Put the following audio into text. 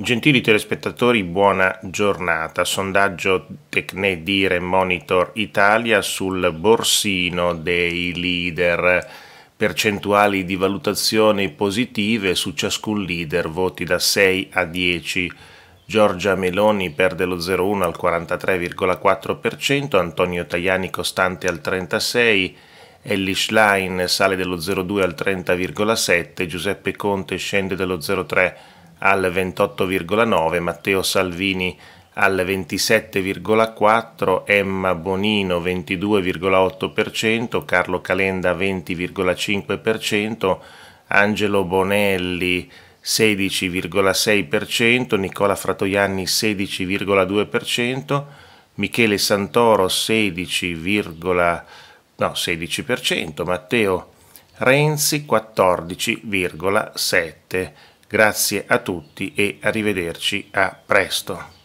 Gentili telespettatori, buona giornata. Sondaggio Tecne, Dire, Monitor Italia sul borsino dei leader. Percentuali di valutazioni positive su ciascun leader, voti da 6 a 10. Giorgia Meloni perde lo 0,1 al 43,4%, Antonio Tajani costante al 36%, Elly Schlein sale dello 0,2 al 30,7%, Giuseppe Conte scende dello 0,3 al 28,9, Matteo Salvini al 27,4, Emma Bonino 22,8%, Carlo Calenda 20,5%, Angelo Bonelli 16,6%, Nicola Fratoianni 16,2%, Michele Santoro 16%, Matteo Renzi 14,7%. Grazie a tutti e arrivederci a presto.